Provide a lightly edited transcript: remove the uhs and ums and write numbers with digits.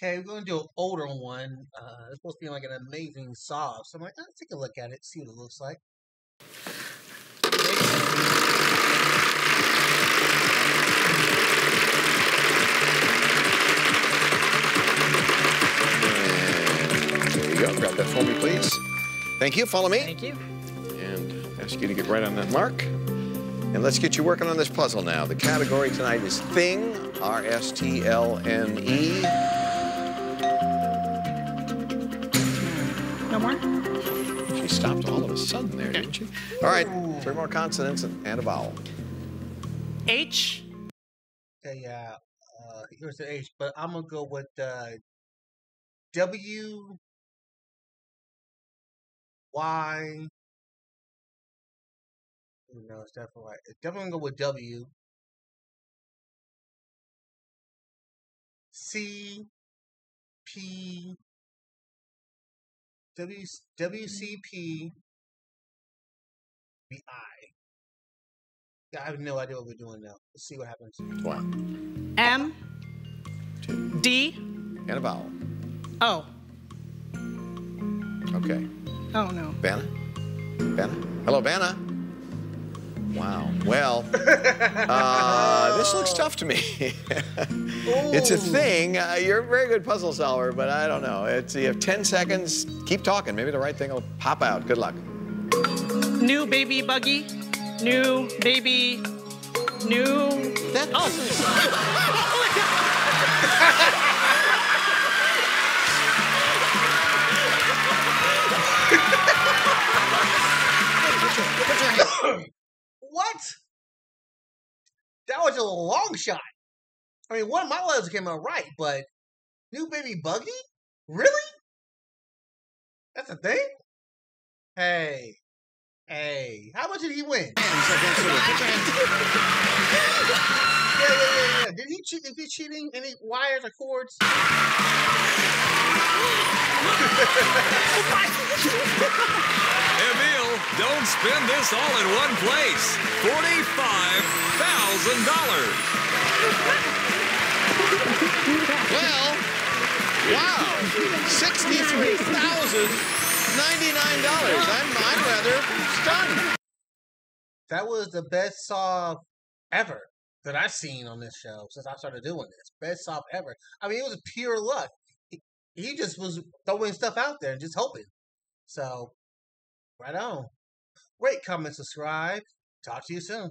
Okay, we're going to do an older one. It's supposed to be like an amazing sob. So I'm like, let's take a look at it, see what it looks like. There you go. Grab that for me, please. Thank you. Follow me. Thank you. And ask you to get right on that mark. And let's get you working on this puzzle now. The category tonight is thing, R-S-T-L-N-E. No more? She stopped all of a sudden there, didn't she? All right, three more consonants and a vowel. H. Okay, here's the H, but I'm going to go with W, Y. No, it's definitely right. It's definitely gonna go with W. C P W C P B I. Yeah, I have no idea what we're doing now. Let's see what happens. One. M two. D and a vowel. O. Okay. Oh no. Vanna? Vanna? Hello, Vanna. Wow. Well, this looks tough to me. It's a thing. You're a very good puzzle solver, but I don't know. You have 10 seconds. Keep talking. Maybe the right thing will pop out. Good luck. New baby buggy. New baby. New. That. Oh. Oh my God. What? That was a long shot. I mean, one of my letters came out right, but new baby buggy? Really? That's a thing? Hey, how much did he win? Yeah. Did he cheat? Is he cheating? Any wires or cords? Emil, don't spend this all in one place. $45,000. Well, wow, $63,099. I'm rather stunned. That was the best sob ever that I've seen on this show since I started doing this. Best sob ever. I mean, it was pure luck. He just was throwing stuff out there and just hoping. So, right on. Rate, comment, subscribe. Talk to you soon.